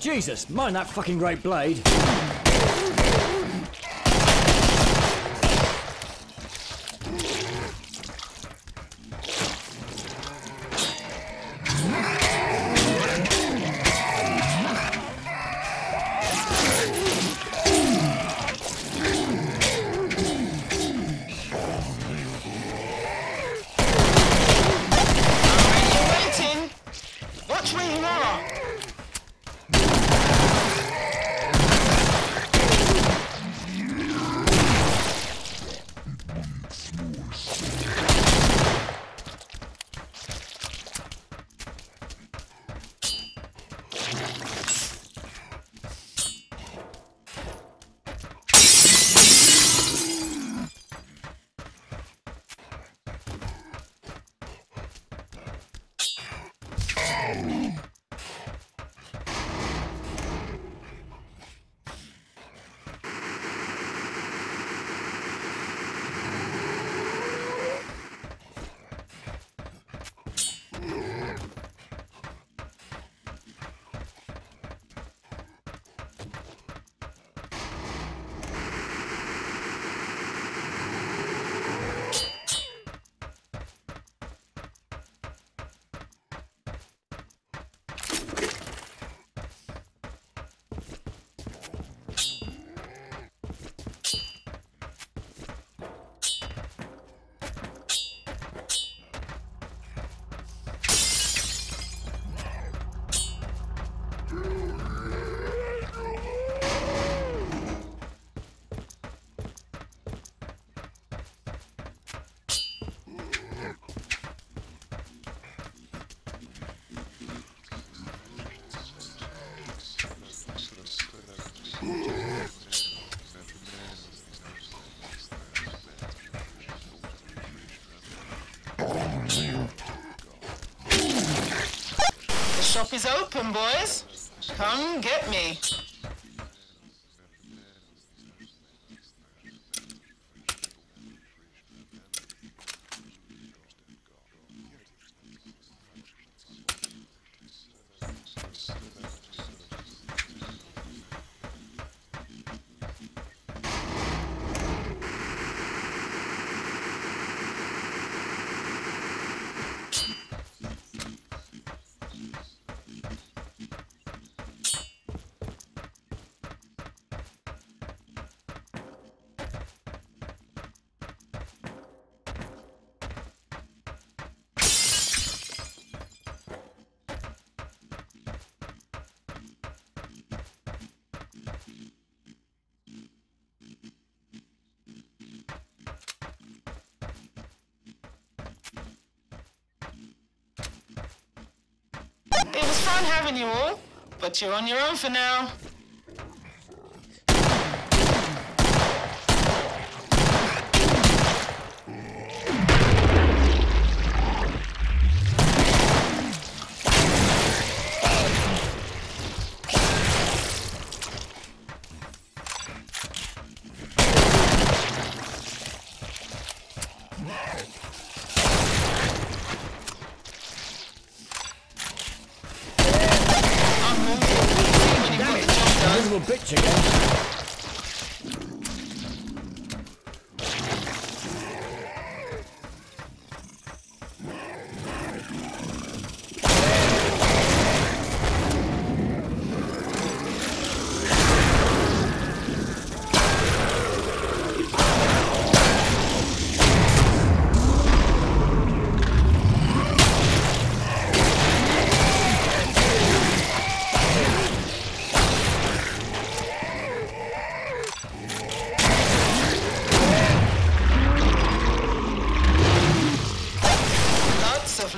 Jesus, mind that fucking great blade. Shop is open, boys. Come get me. It was fun having you all, but you're on your own for now. Bitch again.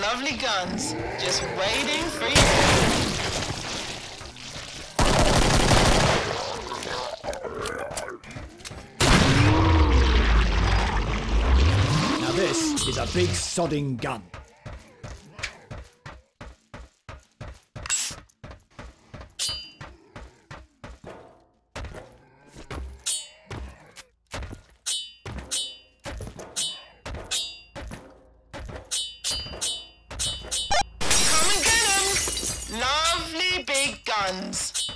Lovely guns, just waiting for you. Now this is a big sodding gun. Lovely big guns.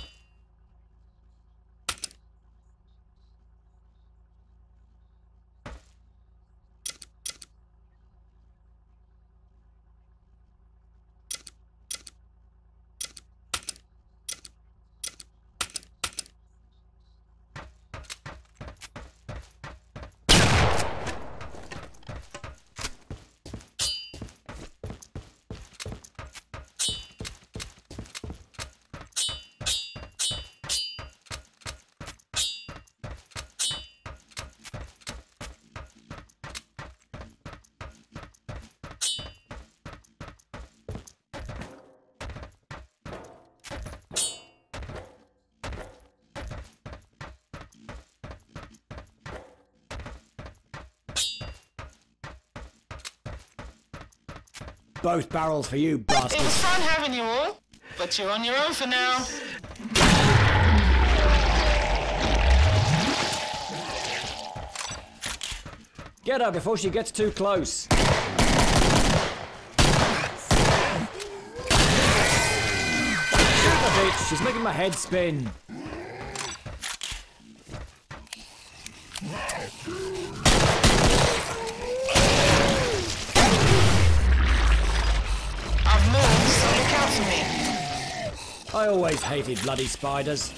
both barrels for you, bastard. It was fun having you all, but you're on your own for now. Get her before she gets too close. She's making my head spin. I've moved, so look out for me. I always hated bloody spiders.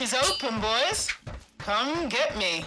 Is open, boys. Come get me.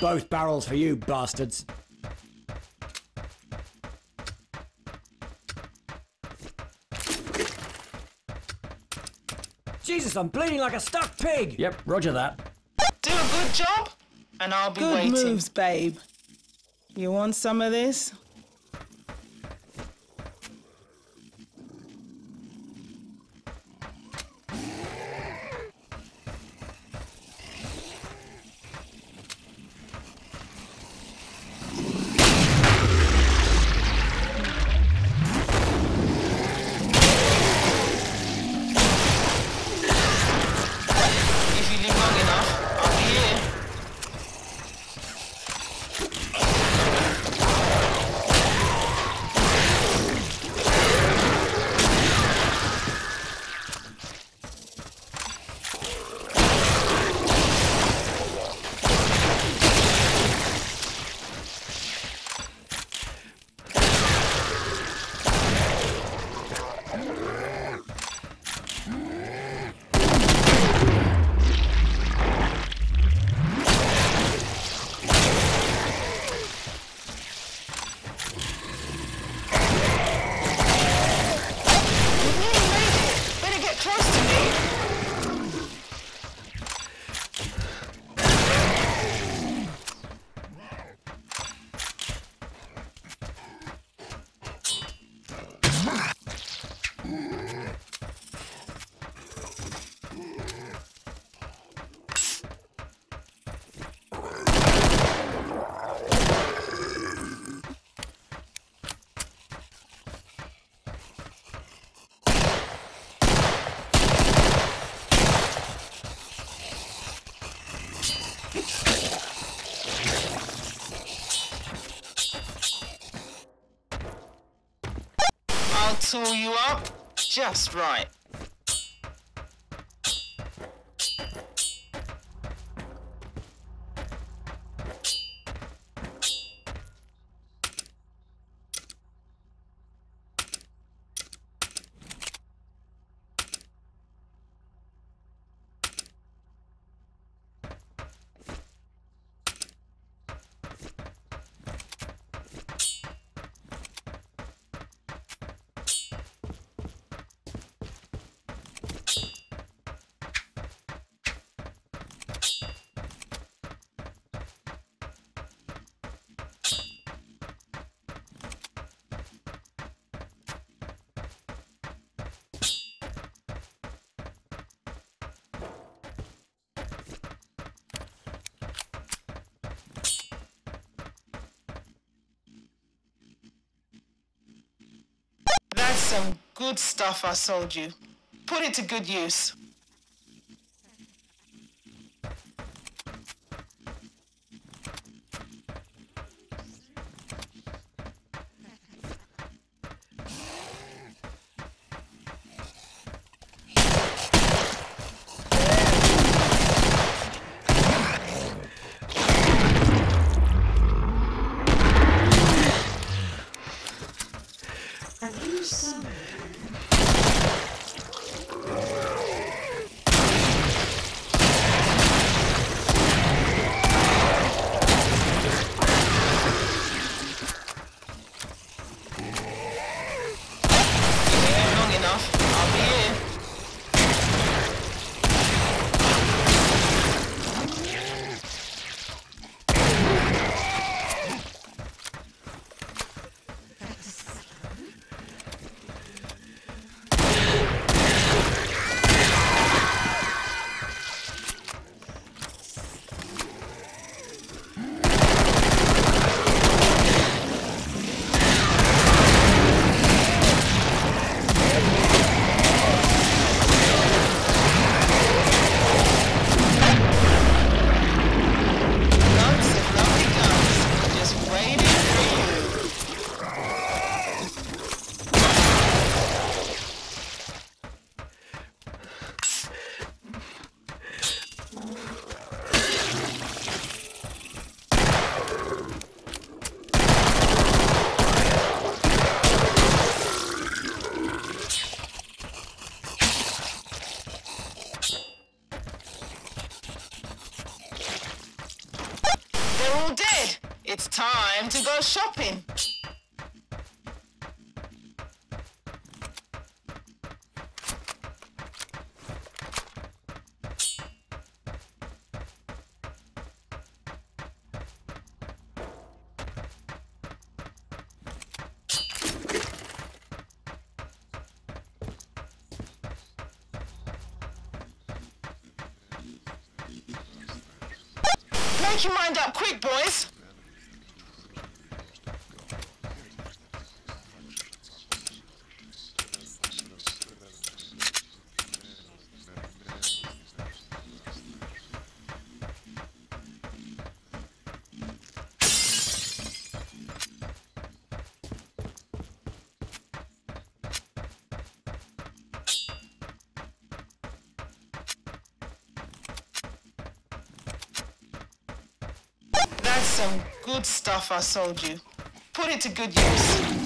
Both barrels for you, bastards. Jesus, I'm bleeding like a stuck pig. Yep, roger that. Do a good job, and I'll be waiting. Good moves, babe. You want some of this? I'll tool you up just right. some good stuff I sold you. Put it to good use. It's time to go shopping. Make your mind up quick, boys. That's some good stuff I sold you. Put it to good use.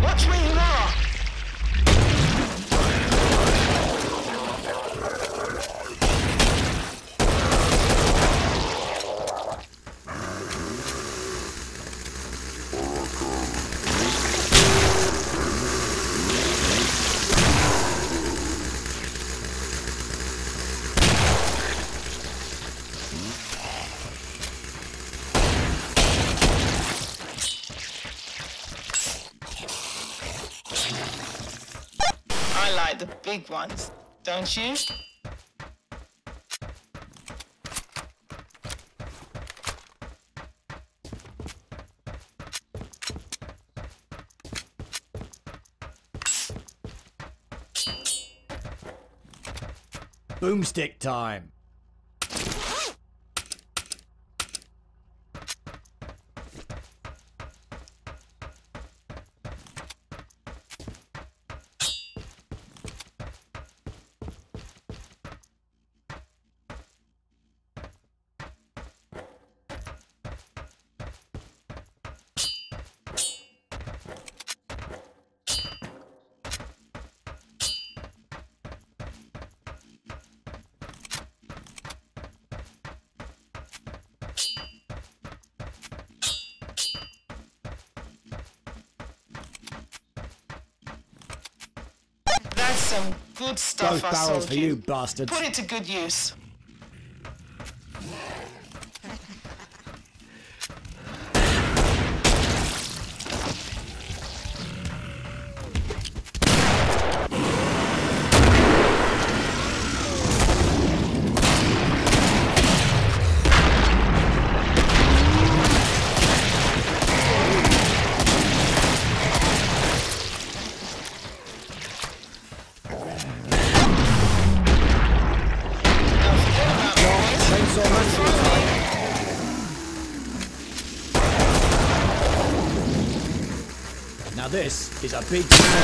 Watch where you are! I like the big ones, don't you? Boomstick time. Some good stuff. Both I sold for you. Bastards. Put it to good use. Now this is a big gun.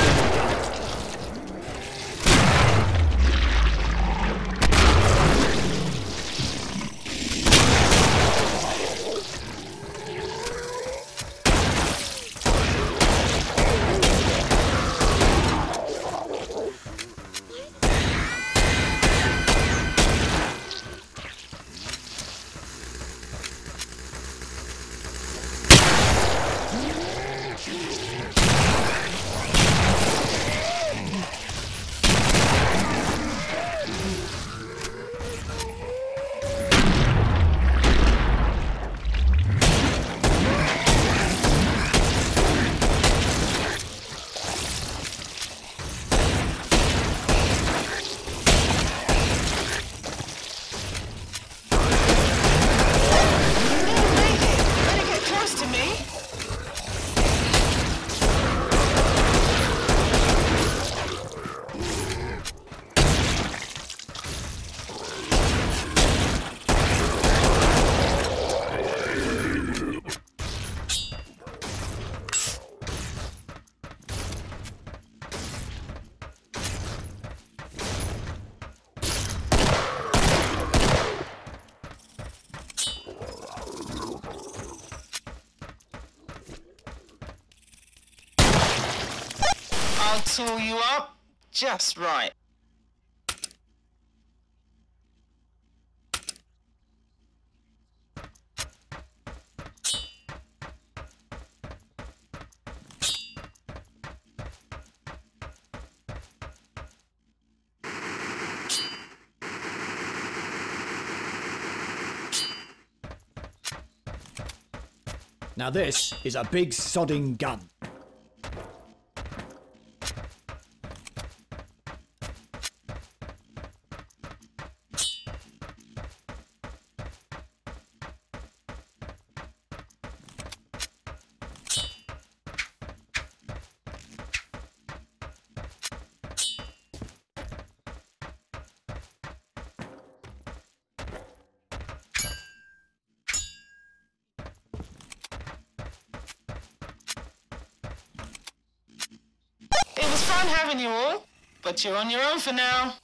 I'll tool you up just right. Now this is a big sodding gun. It was fun having you all, but you're on your own for now.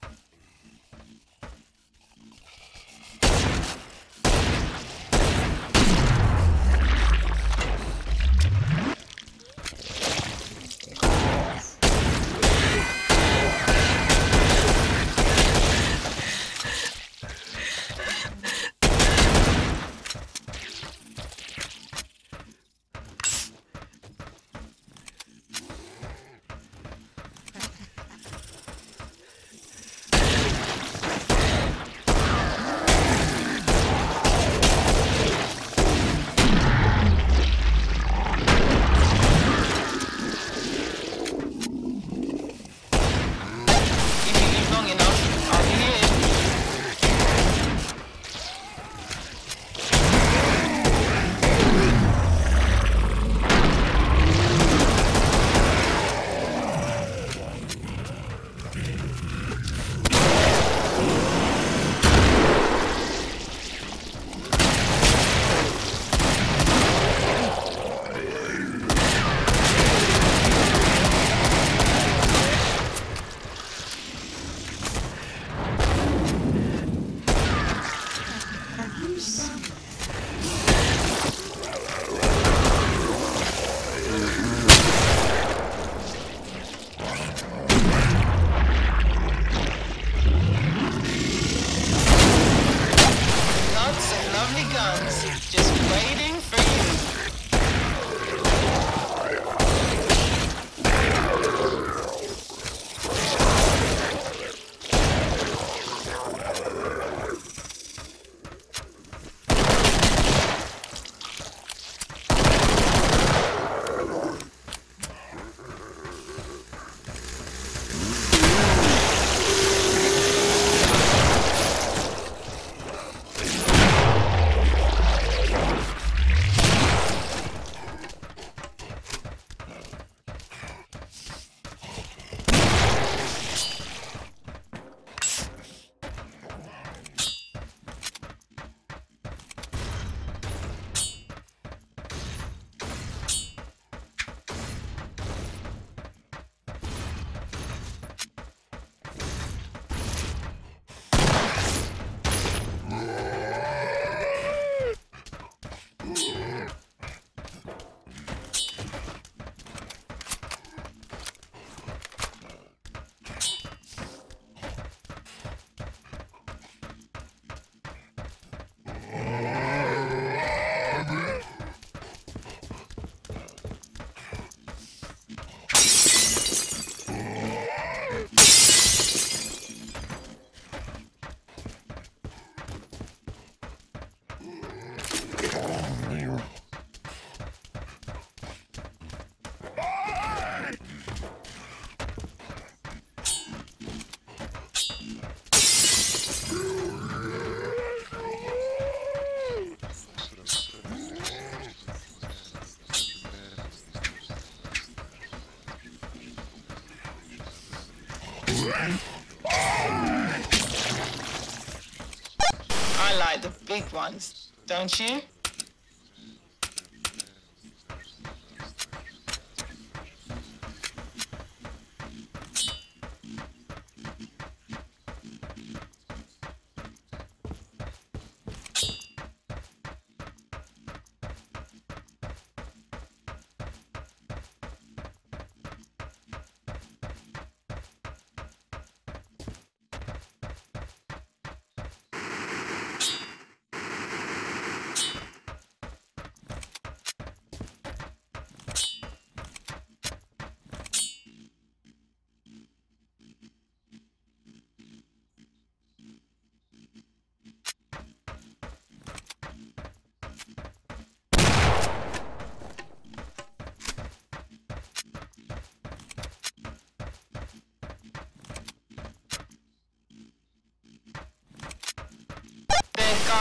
I like the big ones, don't you?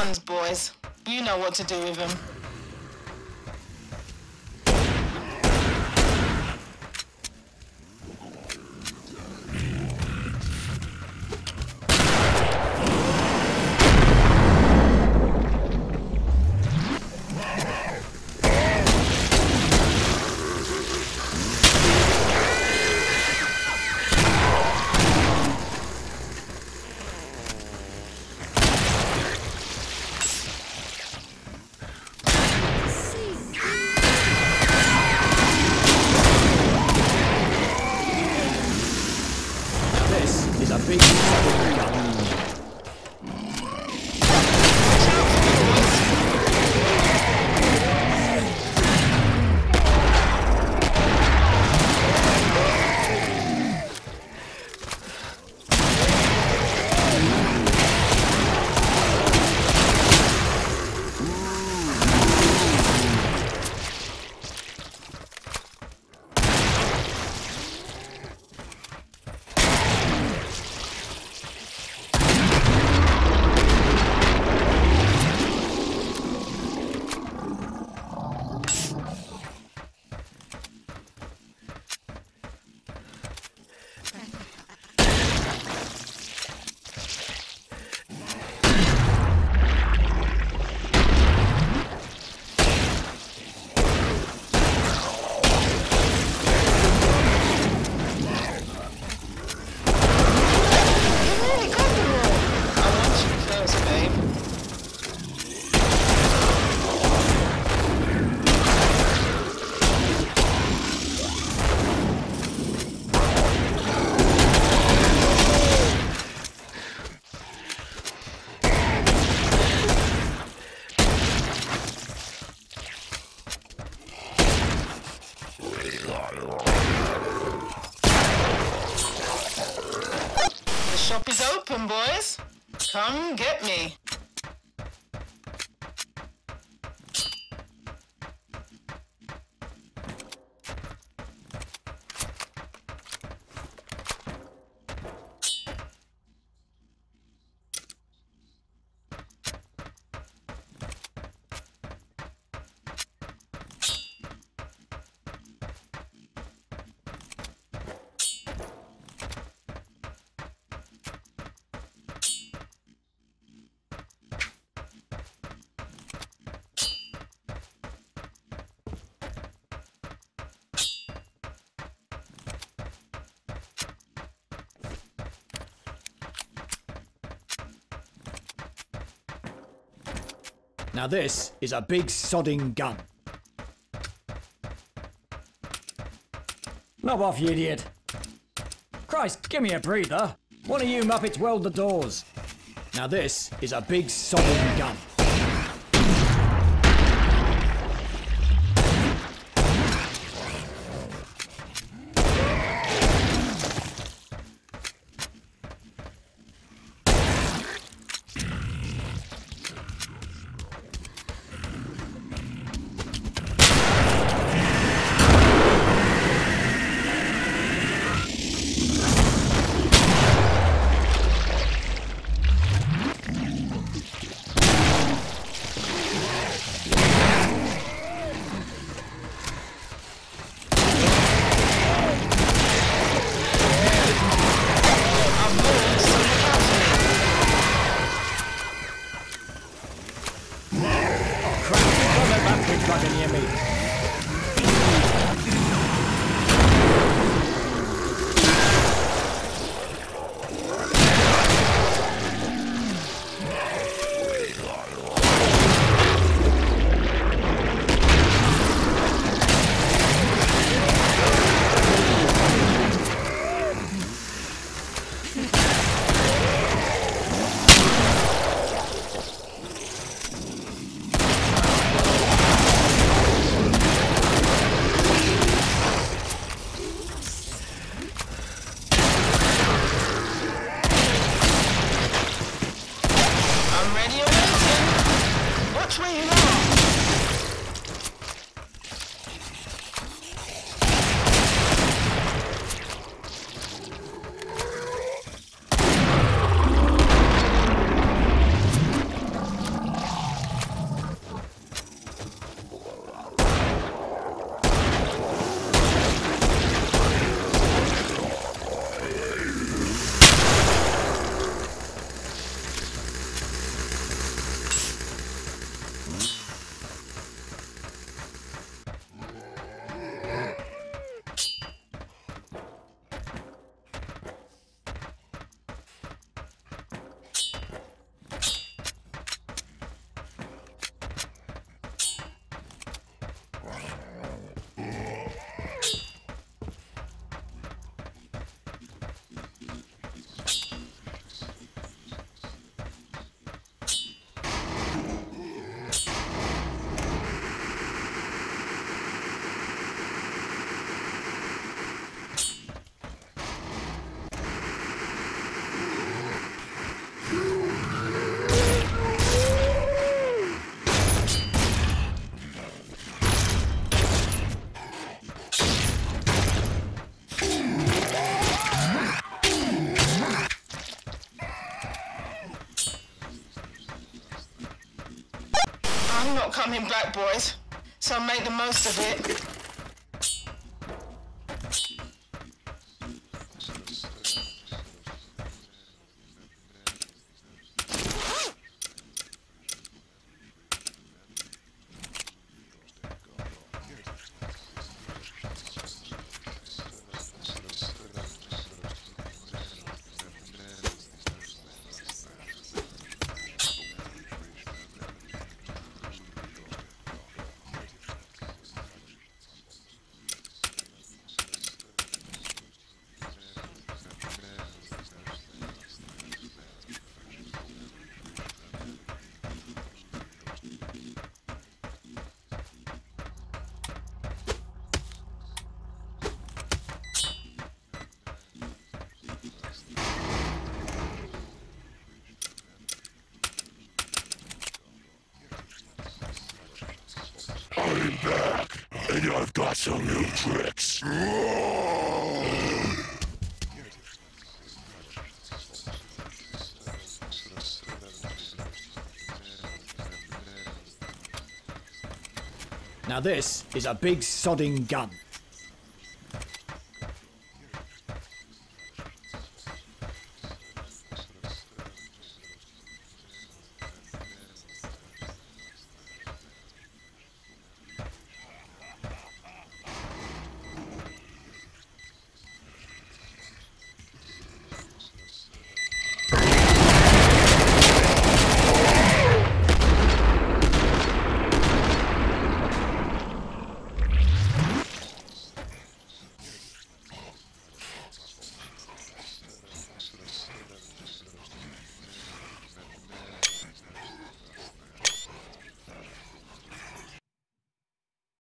Guns, boys. You know what to do with them. Shop is open, boys. Come get me. Now this is a big sodding gun. Knob off, you idiot. Christ, give me a breather. One of you muppets weld the doors. Now this is a big sodding gun. I'm not coming back, boys, so make the most of it. back, and I've got some new tricks. Now this is a big sodding gun.